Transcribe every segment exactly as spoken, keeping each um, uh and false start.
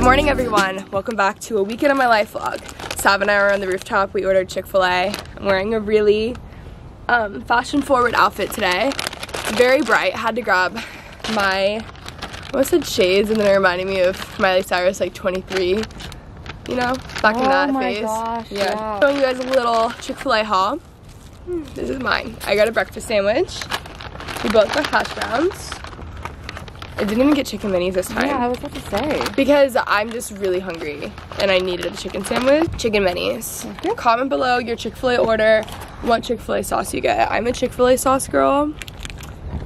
Good morning, everyone. Welcome back to a weekend of my life vlog. Sav and I were on the rooftop. We ordered Chick-fil-A. I'm wearing a really um, fashion-forward outfit today. Very bright. Had to grab my, I almost said shades, and then it reminded me of Miley Cyrus, like twenty-three. You know, back oh in that my phase. Gosh, yeah. yeah. Showing you guys a little Chick-fil-A haul. Hmm. This is mine. I got a breakfast sandwich. We both got hash browns. I didn't even get chicken minis this time. Yeah, I was about to say. Because I'm just really hungry and I needed a chicken sandwich. Chicken minis. Okay. Comment below your Chick-fil-A order, what Chick-fil-A sauce you get. I'm a Chick-fil-A sauce girl.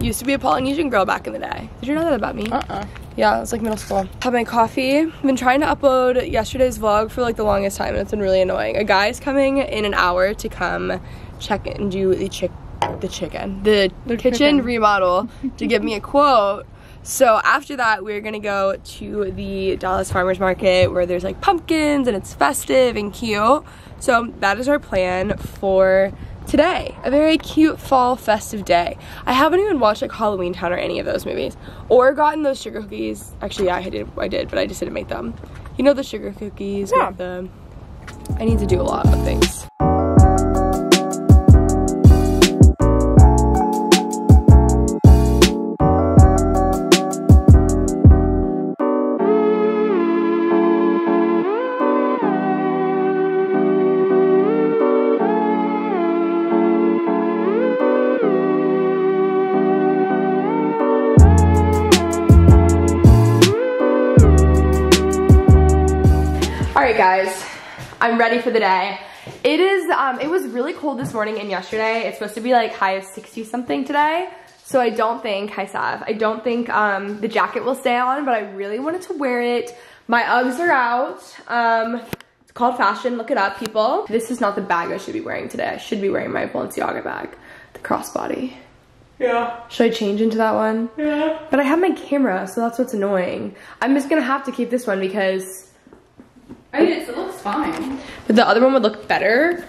Used to be a Polynesian girl back in the day. Did you know that about me? Uh-uh. Yeah, it was like middle school. Have my coffee. I've been trying to upload yesterday's vlog for like the longest time and it's been really annoying. A guy's coming in an hour to come check and do the chick the chicken. The, the kitchen chicken. remodel to give me a quote. So after that, we're gonna go to the Dallas Farmers Market where there's like pumpkins and it's festive and cute. So that is our plan for today. A very cute fall festive day. I haven't even watched like Halloween Town or any of those movies or gotten those sugar cookies. Actually, yeah, I did, I did, but I just didn't make them. You know the sugar cookies? Yeah. With the, I need to do a lot of things. Guys, I'm ready for the day. It is, um, it was really cold this morning and yesterday. It's supposed to be like high of sixty something today. So I don't think, hi Sav, I don't think um, the jacket will stay on, but I really wanted to wear it. My Uggs are out. Um, it's called fashion, look it up people. This is not the bag I should be wearing today. I should be wearing my Balenciaga bag, the crossbody. Yeah. Should I change into that one? Yeah. But I have my camera, so that's what's annoying. I'm just gonna have to keep this one because I mean, it looks fine. But the other one would look better.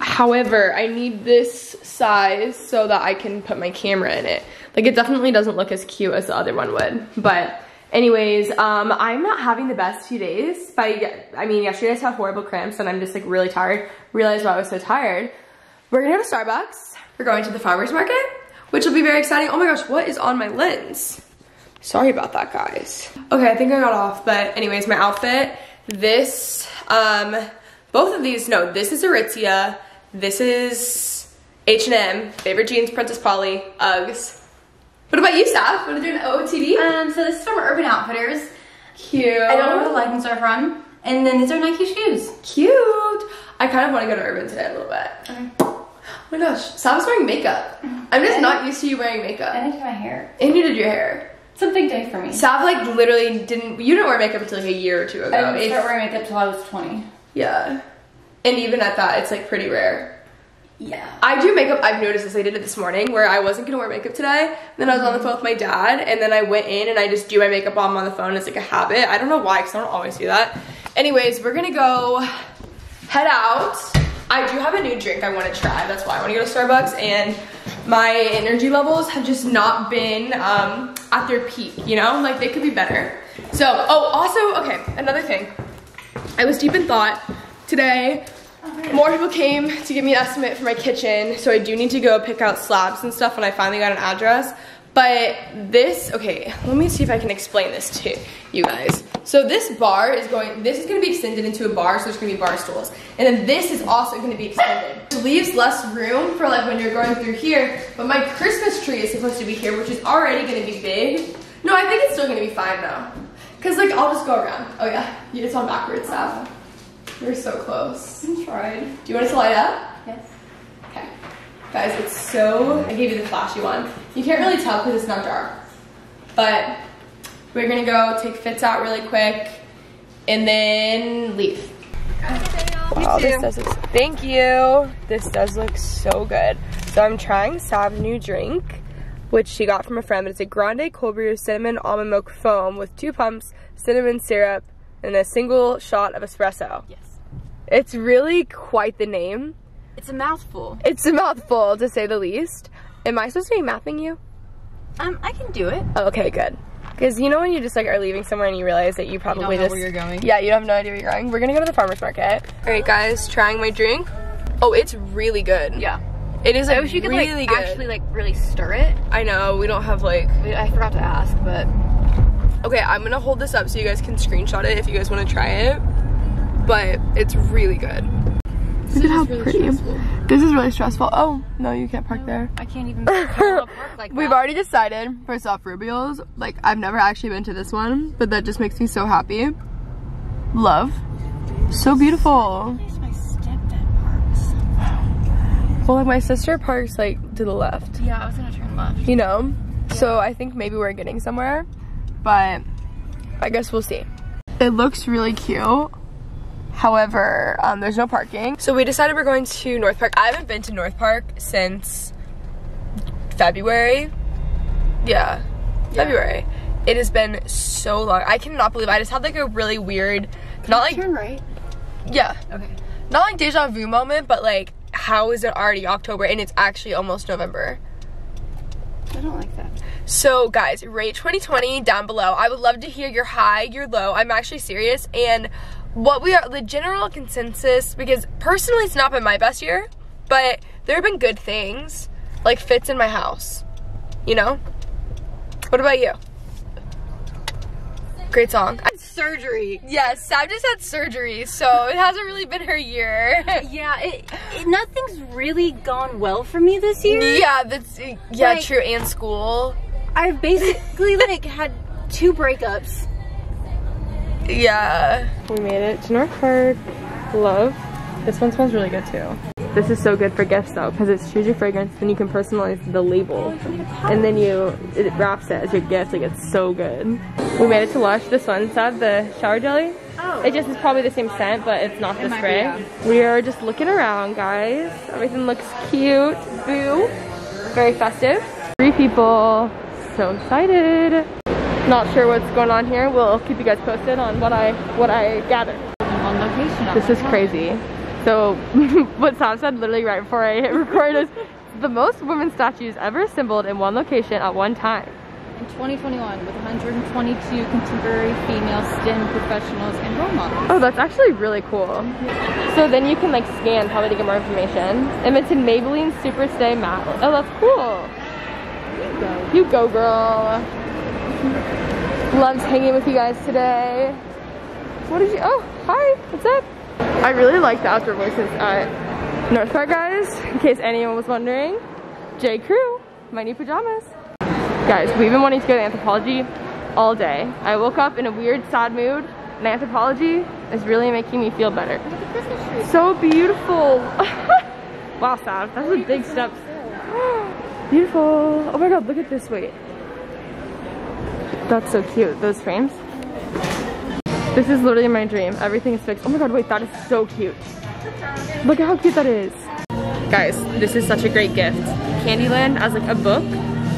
However, I need this size so that I can put my camera in it. Like, it definitely doesn't look as cute as the other one would. But anyways, um, I'm not having the best few days. By, I mean, yesterday I just had horrible cramps and I'm just, like, really tired. Realized why I was so tired. We're gonna go to Starbucks. We're going to the farmer's market, which will be very exciting. Oh my gosh, what is on my lens? Sorry about that, guys. Okay, I think I got off. But anyways, my outfit. This, um, both of these, no, this is Aritzia, this is H and M, favorite jeans, Princess Polly, Uggs. What about you, Saf? What are you doing at O O T D? Um, so this is from Urban Outfitters. Cute. I don't know where the leggings are from. And then these are Nike shoes. Cute. I kind of want to go to Urban today a little bit. Okay. Oh my gosh, Saf's wearing makeup. I'm just not used to you wearing makeup. And I did my hair. And you did your hair. It's a big day for me. Sav like literally didn't, you didn't wear makeup until like a year or two ago. I didn't start wearing makeup until I was twenty. Yeah. And even at that, it's like pretty rare. Yeah. I do makeup, I've noticed this, I did it this morning where I wasn't gonna wear makeup today. Then I was mm-hmm. on the phone with my dad and then I went in and I just do my makeup on on the phone. It's like a habit. I don't know why, because I don't always do that. Anyways, we're gonna go head out. I do have a new drink I wanna try. That's why I wanna go to Starbucks and my energy levels have just not been, um, at their peak, you know? Like, they could be better. So, oh, also, okay, another thing. I was deep in thought today. More people came to give me an estimate for my kitchen, so I do need to go pick out slabs and stuff when I finally got an address. But this, okay, let me see if I can explain this to you guys. So this bar is going, this is gonna be extended into a bar, so there's gonna be bar stools. And then this is also gonna be extended. It leaves less room for like when you're going through here, but my Christmas tree is supposed to be here, which is already gonna be big. No, I think it's still gonna be fine though. Cause like, I'll just go around. Oh yeah, it's on backwards, Saf. We're so close. I tried. Do you want us to light up? Yes. Okay. Guys, it's so, I gave you the flashy one. You can't really tell because it's not dark. But we're gonna go take Fitz out really quick and then leave. Wow, this does look, thank you. This does look so good. So I'm trying Sav's new drink, which she got from a friend. It's a grande cold brew cinnamon almond milk foam with two pumps, cinnamon syrup, and a single shot of espresso. Yes. It's really quite the name. It's a mouthful. It's a mouthful, to say the least. Am I supposed to be mapping you? Um, I can do it. Oh, okay, good. Because you know when you just like are leaving somewhere and you realize that you probably you don't know just where you're going. Yeah, you have no idea where you're going. We're gonna go to the farmer's market. All right, guys, trying my drink. Oh, it's really good. Yeah. It is. Like, I wish you could really like good. actually like really stir it. I know we don't have like. I forgot to ask, but. Okay, I'm gonna hold this up so you guys can screenshot it if you guys want to try it. But it's really good. This Look at how really pretty. Stressful. This is really stressful. Oh no, you can't park no, there. I can't even park like that. We've already decided for Soft Rubios. Like I've never actually been to this one, but that just makes me so happy. Love, so beautiful. Well, like my sister parks like to the left. Yeah, I was gonna turn left. You know, yeah. So I think maybe we're getting somewhere, but I guess we'll see. It looks really cute. However, um, there's no parking. So we decided we're going to North Park. I haven't been to North Park since February. Yeah, yeah. February. It has been so long. I cannot believe it. I just had like a really weird, Can not like- turn right? Yeah. Okay. Not like deja vu moment, but like, how is it already October and it's actually almost November? I don't like that. So guys, rate twenty twenty down below. I would love to hear your high, your low. I'm actually serious. And what we are, the general consensus, because personally it's not been my best year, but there have been good things, like fits in my house, you know? What about you? Great song. Surgery. Yes, Sav just had surgery, so it hasn't really been her year. Yeah, it, it, nothing's really gone well for me this year. Yeah, that's, yeah, like, true, and school. I've basically like had two breakups. Yeah. We made it to North Park. Love. This one smells really good too. This is so good for gifts though, because it's choose your fragrance, then you can personalize the label. And then you, it wraps it as your gift, like it's so good. We made it to Lush. This one, Sad, the shower jelly. Oh. It just is probably the same scent, but it's not the it spray. Be, yeah. We are just looking around, guys. Everything looks cute. Boo. Very festive. Three people. So excited. Not sure what's going on here. We'll keep you guys posted on what I what I gather. On location. This is crazy. So what Sam said literally right before I hit record is the most women statues ever assembled in one location at one time. In twenty twenty-one, with one hundred twenty-two contemporary female STEM professionals and role models. Oh, that's actually really cool. So then you can like scan probably to get more information. And it's in Maybelline Superstay Matte. Oh, that's cool. You go. You go, girl. Loves hanging with you guys today. What did you, oh, hi, what's up? I really like the Outdoor Voices at North Park, guys, in case anyone was wondering. J. Crew, my new pajamas. Guys, we've been wanting to go to Anthropologie all day. I woke up in a weird, sad mood, and Anthropologie is really making me feel better. Look at the Christmas tree. So beautiful. Wow, Sav, that's a big step. Beautiful. Oh my God, look at this, wait. That's so cute, those frames. This is literally my dream. Everything is fixed. Oh my God, wait, that is so cute. Look at how cute that is. Guys, this is such a great gift. Candyland as like a book,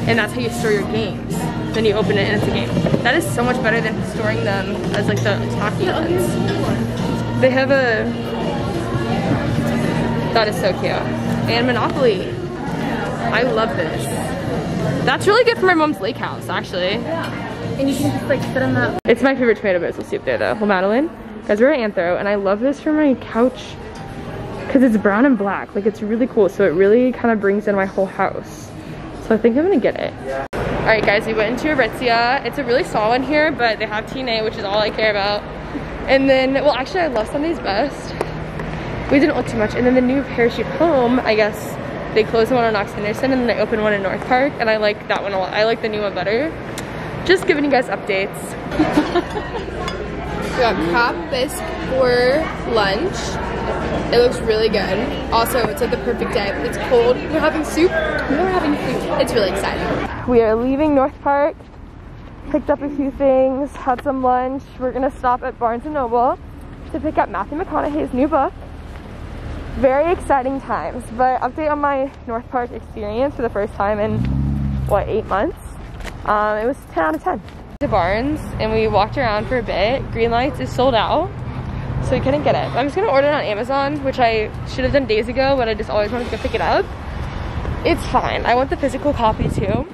and that's how you store your games. Then you open it and it's a game. That is so much better than storing them as like the hockey ones. They have a, that is so cute. And Monopoly, I love this. That's really good for my mom's lake house, actually. Yeah. And you can just like sit on that. It's my favorite tomato basil soup there though. Well, Madeline, guys, we're at Anthro, and I love this for my couch because it's brown and black. Like, it's really cool. So it really kind of brings in my whole house. So I think I'm gonna get it. Yeah. All right, guys, we went into Aritzia. It's a really small one here, but they have T N A, which is all I care about. And then, well, actually, I love Sunday's Best. We didn't look too much. And then the new Parachute Home, I guess, they closed one on Knox Henderson, and then they opened one in North Park, and I like that one a lot. I like the new one better. Just giving you guys updates. We got crab bisque for lunch. It looks really good. Also, it's like the perfect day. It's cold. We're having soup. We're having soup. It's really exciting. We are leaving North Park. Picked up a few things. Had some lunch. We're going to stop at Barnes and Noble to pick up Matthew McConaughey's new book. Very exciting times. But update on my North Park experience for the first time in, what, eight months? Um, it was ten out of ten. To Barnes, and we walked around for a bit. Green Lights is sold out, so we couldn't get it. I'm just gonna order it on Amazon, which I should have done days ago, but I just always wanted to go pick it up. It's fine. I want the physical copy too.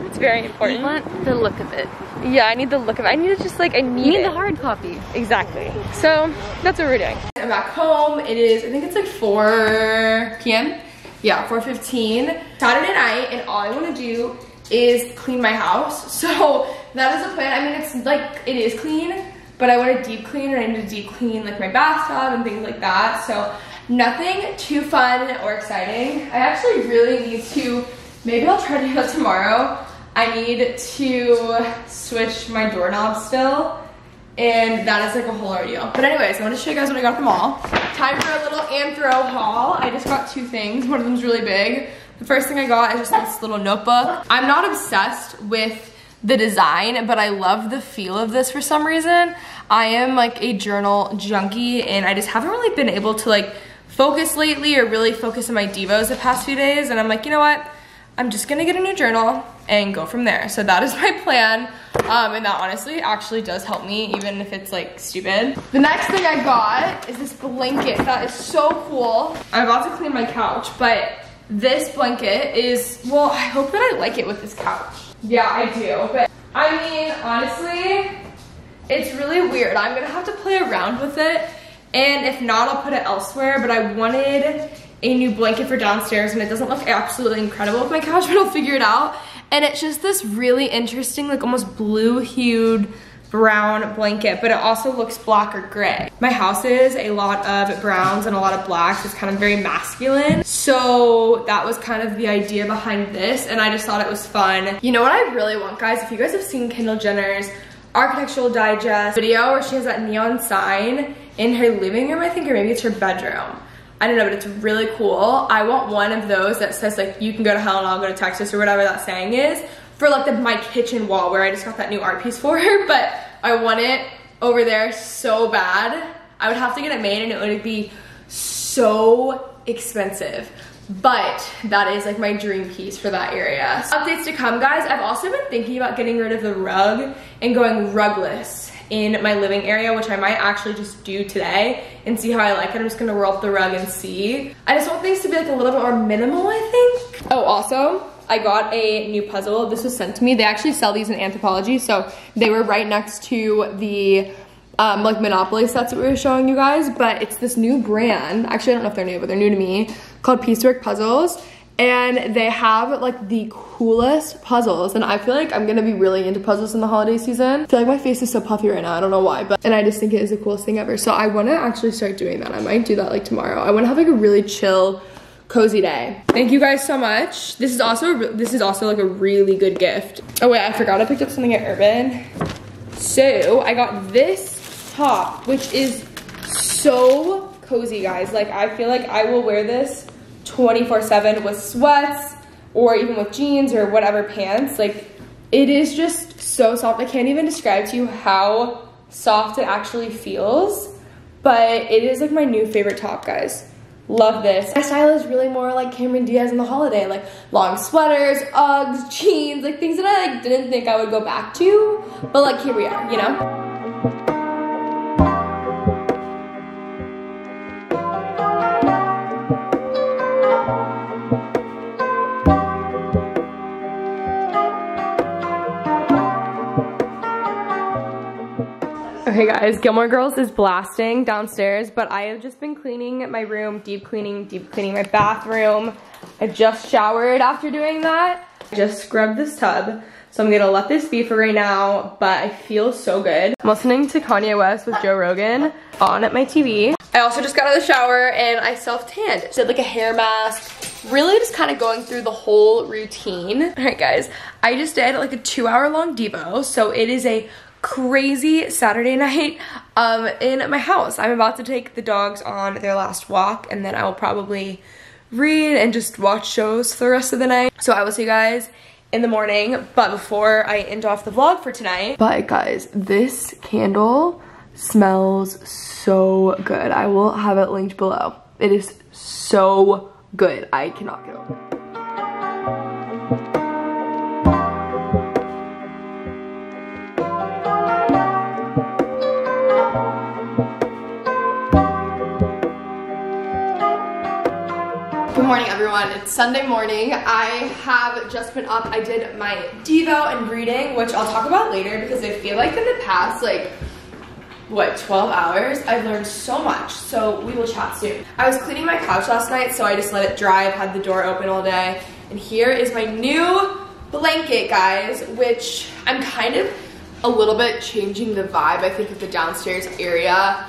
It's very important. You want the look of it. Yeah, I need the look of it. I need to just like, I need You need it. the hard copy. Exactly. So that's what we're doing. I'm back home. It is, I think it's like four p m Yeah, four fifteen. Saturday night, and all I want to do is clean my house. So that is the plan. I mean, it's like, it is clean, but I want to deep clean, and I need to deep clean like my bathtub and things like that. So nothing too fun or exciting. I actually really need to, maybe I'll try to do that tomorrow. I need to switch my doorknob still, and that is like a whole ordeal. But anyways, I want to show you guys what I got from all. Time for a little anthro haul. I just got two things. One of them's really big. The first thing I got is just this little notebook. I'm not obsessed with the design, but I love the feel of this for some reason. I am like a journal junkie, and I just haven't really been able to like focus lately or really focus on my devos the past few days, and I'm like, you know what? I'm just gonna get a new journal and go from there. So that is my plan, um, and that honestly actually does help me, even if it's like stupid. The next thing I got is this blanket. That is so cool. I'm about to clean my couch, but this blanket is, well, I hope that I like it with this couch. Yeah, I do, but I mean, honestly, it's really weird. I'm gonna have to play around with it, and if not, I'll put it elsewhere, but I wanted a new blanket for downstairs, and it doesn't look absolutely incredible with my couch, but I'll figure it out. And it's just this really interesting, like almost blue-hued brown blanket, but it also looks black or gray. My house is a lot of browns and a lot of blacks. It's kind of very masculine. So that was kind of the idea behind this, and I just thought it was fun. You know what I really want, guys? If you guys have seen Kendall Jenner's Architectural Digest video where she has that neon sign in her living room, I think, or maybe it's her bedroom. I don't know, but it's really cool. I want one of those that says like, you can go to hell and I'll go to Texas, or whatever that saying is, for like the, my kitchen wall where I just got that new art piece for her, but I want it over there so bad. I would have to get it made, and it would be so expensive, but that is like my dream piece for that area. So updates to come, guys. I've also been thinking about getting rid of the rug and going rugless in my living area, which I might actually just do today and see how I like it. I'm just gonna roll up the rug and see. I just want things to be like a little bit more minimal, I think. Oh, also, I got a new puzzle. This was sent to me. They actually sell these in Anthropologie, so they were right next to the um, like Monopoly sets that we were showing you guys, but it's this new brand. Actually, I don't know if they're new, but they're new to me, called Piecework Puzzles. And they have like the coolest puzzles, and I feel like I'm gonna be really into puzzles in the holiday season. I feel like my face is so puffy right now, I don't know why, but and I just think it is the coolest thing ever. So I wanna actually start doing that. I might do that like tomorrow. I wanna have like a really chill, cozy day. Thank you guys so much. This is also this is also like a really good gift. Oh wait, I forgot I picked up something at Urban. So I got this top, which is so cozy, guys. Like I feel like I will wear this twenty-four seven with sweats or even with jeans or whatever pants. Like it is just so soft. I can't even describe to you how soft it actually feels, but it is like my new favorite top, guys. Love this. My style is really more like Cameron Diaz in The Holiday, like long sweaters, Uggs, jeans, like things that I like didn't think I would go back to, but like here we are, you know? Okay guys, Gilmore Girls is blasting downstairs, but I have just been cleaning my room, deep cleaning, deep cleaning my bathroom. I just showered after doing that. I just scrubbed this tub, so I'm gonna let this be for right now, but I feel so good. I'm listening to Kanye West with Joe Rogan on at my T V. I also just got out of the shower and I self-tanned. Did like a hair mask, really just kind of going through the whole routine. All right guys, I just did like a two hour long Devo, so it is a crazy Saturday night um, in my house. I'm about to take the dogs on their last walk, and then I will probably read and just watch shows for the rest of the night. So I will see you guys in the morning, but before I end off the vlog for tonight. But guys, this candle smells so good. I will have it linked below. It is so good. I cannot get over it. Good morning everyone. on? It's Sunday morning. I have just been up. I did my Devo and reading, which I'll talk about later because I feel like in the past, like, what, twelve hours? I've learned so much, so we will chat soon. I was cleaning my couch last night, so I just let it dry. I've had the door open all day. And here is my new blanket, guys, which I'm kind of a little bit changing the vibe, I think, of the downstairs area.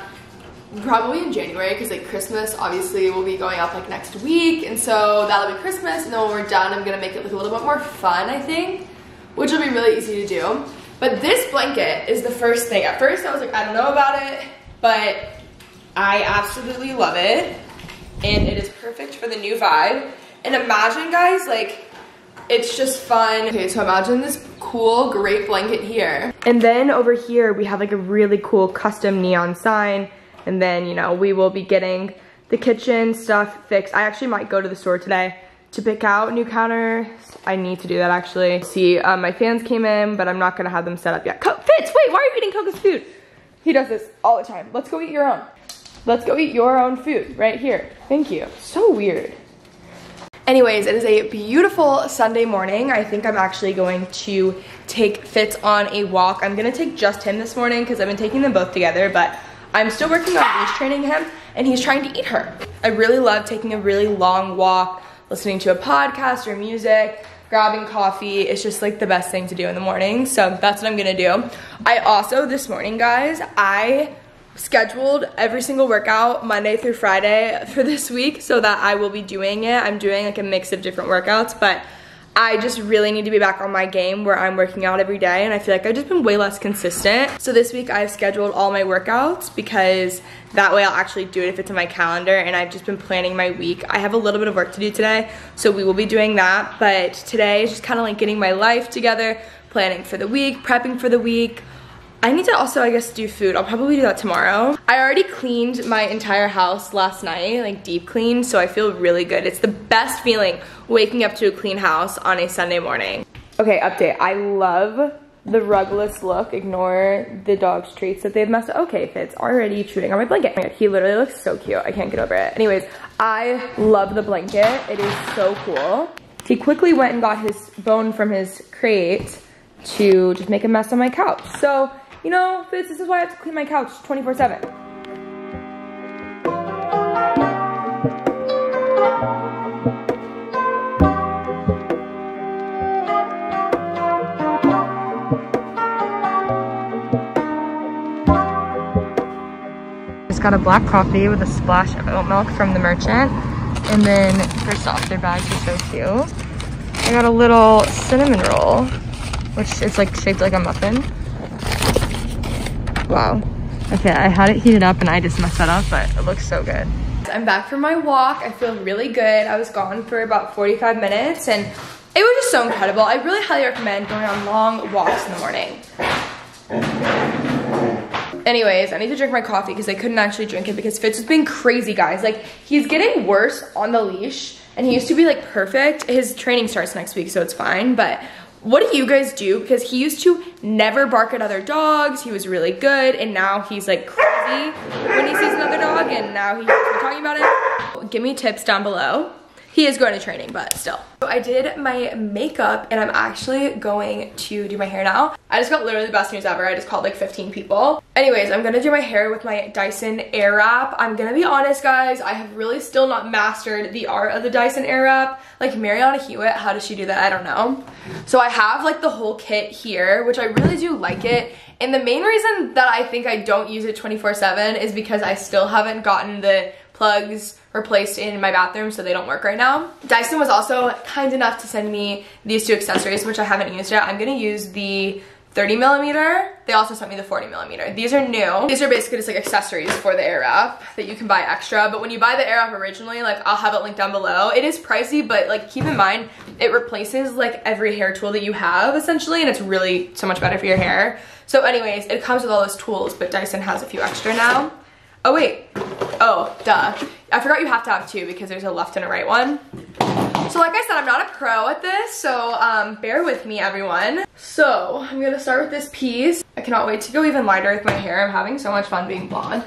Probably in January, because like Christmas obviously will be going up like next week, and so that'll be Christmas, and then when we're done I'm gonna make it look a little bit more fun, I think, which will be really easy to do. But this blanket is the first thing. At first I was like, I don't know about it, but I absolutely love it, and it is perfect for the new vibe. And imagine, guys, like, it's just fun. Okay, so imagine this cool great blanket here, and then over here we have like a really cool custom neon sign. And then, you know, we will be getting the kitchen stuff fixed. I actually might go to the store today to pick out new counters. I need to do that, actually. See, um, my fans came in, but I'm not going to have them set up yet. Co- Fitz, wait, why are you eating Coco's food? He does this all the time. Let's go eat your own. Let's go eat your own food right here. Thank you. So weird. Anyways, it is a beautiful Sunday morning. I think I'm actually going to take Fitz on a walk. I'm going to take just him this morning because I've been taking them both together, but I'm still working on leash training him, and he's trying to eat her. I really love taking a really long walk, listening to a podcast or music, grabbing coffee. It's just like the best thing to do in the morning, so that's what I'm gonna do. I also, this morning, guys, I scheduled every single workout Monday through Friday for this week, so that I will be doing it. I'm doing like a mix of different workouts, but I just really need to be back on my game where I'm working out every day, and I feel like I've just been way less consistent. So this week I've scheduled all my workouts because that way I'll actually do it if it's in my calendar, and I've just been planning my week. I have a little bit of work to do today, so we will be doing that, but today is just kind of like getting my life together, planning for the week, prepping for the week. I need to also, I guess, do food. I'll probably do that tomorrow. I already cleaned my entire house last night, like deep clean, so I feel really good. It's the best feeling, waking up to a clean house on a Sunday morning. Okay, update. I love the rugless look. Ignore the dog's treats that they've messed up. Okay, Fitz already chewing on my blanket. He literally looks so cute. I can't get over it. Anyways, I love the blanket. It is so cool. He quickly went and got his bone from his crate to just make a mess on my couch. So, you know, Fitz, this is why I have to clean my couch twenty-four seven. Just got a black coffee with a splash of oat milk from the merchant, and then her softer bags are so cute. I got a little cinnamon roll, which is like shaped like a muffin. Wow. Okay, I had it heated up and I just messed that up, but it looks so good. I'm back from my walk. I feel really good. I was gone for about forty-five minutes, and it was just so incredible. I really highly recommend going on long walks in the morning. Anyways, I need to drink my coffee because I couldn't actually drink it because Fitz has been crazy, guys. Like, he's getting worse on the leash, and he used to be like perfect. His training starts next week, so it's fine, but what do you guys do? Because he used to never bark at other dogs. He was really good, and now he's like crazy when he sees another dog, and now he's talking about it. Give me tips down below. He is going to training, but still. So I did my makeup, and I'm actually going to do my hair now. I just got literally the best news ever. I just called like fifteen people. Anyways, I'm gonna do my hair with my Dyson Airwrap. I'm gonna be honest, guys, I have really still not mastered the art of the Dyson Airwrap. Like, Mariana Hewitt, how does she do that? I don't know. So I have like the whole kit here, which I really do like it. And the main reason that I think I don't use it twenty-four seven is because I still haven't gotten the plugs replaced in my bathroom, so they don't work right now. Dyson was also kind enough to send me these two accessories, which I haven't used yet. I'm gonna use the thirty millimeter. They also sent me the forty millimeter. These are new. These are basically just like accessories for the Airwrap that you can buy extra, but when you buy the Airwrap originally, like, I'll have it linked down below. It is pricey, but like, keep in mind, it replaces like every hair tool that you have essentially, and it's really so much better for your hair. So anyways, it comes with all those tools, but Dyson has a few extra now. Oh wait, oh, duh. I forgot you have to have two because there's a left and a right one. So like I said, I'm not a pro at this, so um, bear with me, everyone. So I'm gonna start with this piece. I cannot wait to go even lighter with my hair. I'm having so much fun being blonde.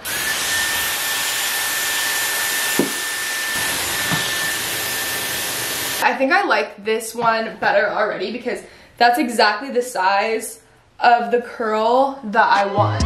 I think I like this one better already because that's exactly the size of the curl that I want.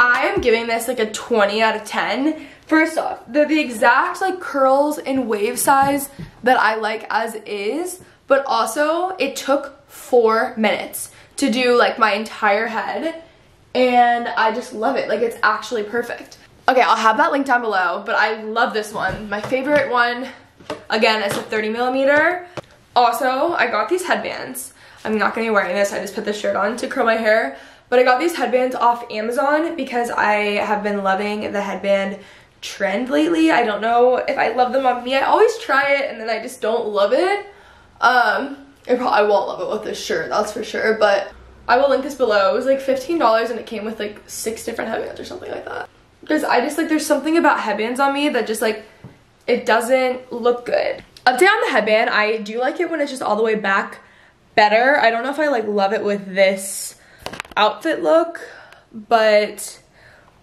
I am giving this like a twenty out of ten. First off, they're the exact like curls and wave size that I like as is, but also it took four minutes to do like my entire head, and I just love it. Like, it's actually perfect. Okay, I'll have that link down below, but I love this one. My favorite one, again, it's a thirty millimeter. Also, I got these headbands. I'm not gonna be wearing this, I just put this shirt on to curl my hair, but I got these headbands off Amazon because I have been loving the headband trend lately. I don't know if I love them on me. I always try it and then I just don't love it. Um, I probably won't love it with this shirt, that's for sure, but I will link this below. It was like fifteen dollars and it came with like six different headbands or something like that. Because I just like, there's something about headbands on me that just like, it doesn't look good. Update on the headband, I do like it when it's just all the way back better. I don't know if I like love it with this outfit look, but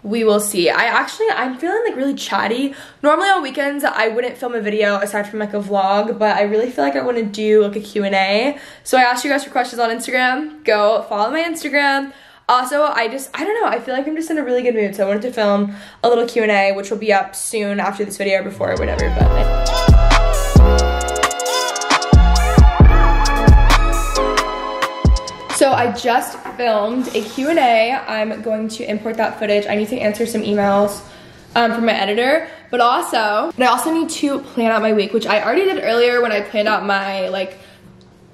we will see. I actually, I'm feeling like really chatty. Normally on weekends, I wouldn't film a video aside from like a vlog, but I really feel like I want to do like a Q and A. So I asked you guys for questions on Instagram. Go follow my Instagram. Also, I just, I don't know, I feel like I'm just in a really good mood. So I wanted to film a little Q and A, which will be up soon after this video or before or whatever, but I So I just filmed a Q and A. I'm going to import that footage. I need to answer some emails um, from my editor, but also, and I also need to plan out my week, which I already did earlier when I planned out my, like,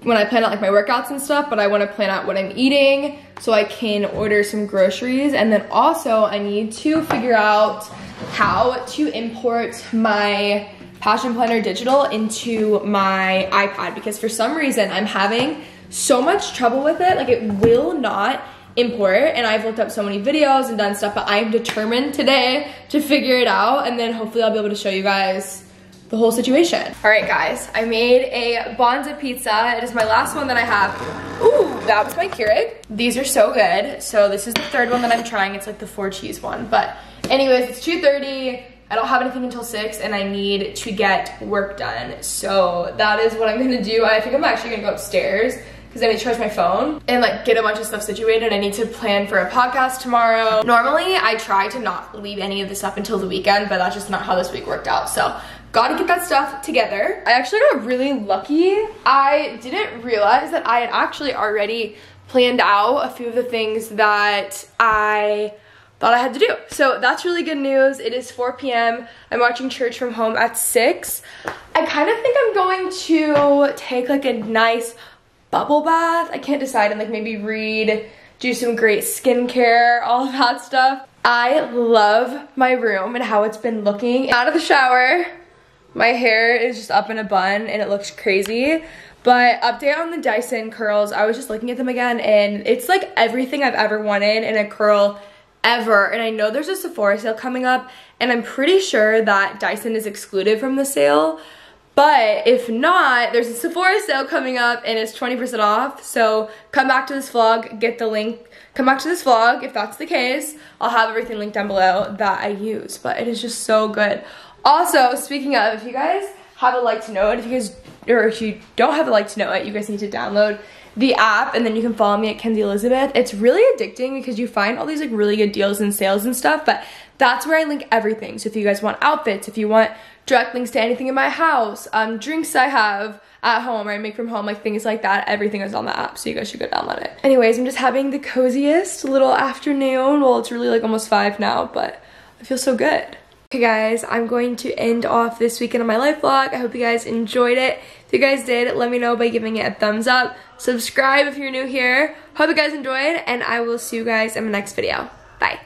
when I plan out like my workouts and stuff, but I wanna plan out what I'm eating so I can order some groceries. And then also I need to figure out how to import my Passion Planner Digital into my iPad, because for some reason I'm having so much trouble with it. Like, it will not import, and I've looked up so many videos and done stuff, but I'm determined today to figure it out, and then hopefully I'll be able to show you guys the whole situation. All right guys, I made a bonza pizza. It is my last one that I have. Ooh, that was my Keurig. These are so good. So this is the third one that I'm trying. It's like the four cheese one, but anyways, it's two thirty. I don't have anything until six, and I need to get work done. So that is what I'm gonna do. I think I'm actually gonna go upstairs because I need to charge my phone and like get a bunch of stuff situated. I need to plan for a podcast tomorrow. Normally I try to not leave any of this up until the weekend, but that's just not how this week worked out. So gotta get that stuff together. I actually got really lucky. I didn't realize that I had actually already planned out a few of the things that I thought I had to do. So that's really good news. It is four p m I'm watching church from home at six. I kind of think I'm going to take like a nice bubble bath. I can't decide, and like maybe read, do some great skincare, all of that stuff. I love my room and how it's been looking. Out of the shower, my hair is just up in a bun and it looks crazy. But update on the Dyson curls, I was just looking at them again, and it's like everything I've ever wanted in a curl ever. And I know there's a Sephora sale coming up, and I'm pretty sure that Dyson is excluded from the sale. But if not, there's a Sephora sale coming up and it's twenty percent off. So come back to this vlog, get the link. Come back to this vlog if that's the case. I'll have everything linked down below that I use, but it is just so good. Also, speaking of, if you guys have a like to know it, if you guys, or if you don't have a like to know it, you guys need to download the app, and then you can follow me at Kenzie Elizabeth. It's really addicting because you find all these like really good deals and sales and stuff, but that's where I link everything. So if you guys want outfits, if you want direct links to anything in my house, um, drinks I have at home or I make from home, like things like that, everything is on the app. So you guys should go download it. Anyways, I'm just having the coziest little afternoon. Well, it's really like almost five now, but I feel so good. Okay guys, I'm going to end off this weekend of my life vlog. I hope you guys enjoyed it. If you guys did, let me know by giving it a thumbs up. Subscribe if you're new here. Hope you guys enjoyed, and I will see you guys in my next video. Bye.